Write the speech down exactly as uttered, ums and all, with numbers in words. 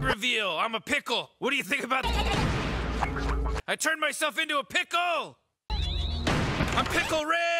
Reveal, I'm a pickle. What do you think about that? I turned myself into a pickle! I'm Pickle Red!